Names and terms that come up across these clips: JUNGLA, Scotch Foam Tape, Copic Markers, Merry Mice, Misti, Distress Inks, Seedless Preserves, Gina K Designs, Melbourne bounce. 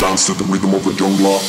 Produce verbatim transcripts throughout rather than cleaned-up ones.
Dance to the rhythm of the jungla.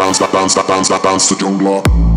Bounce, bounce, bounce, bounce, bounce to jungla.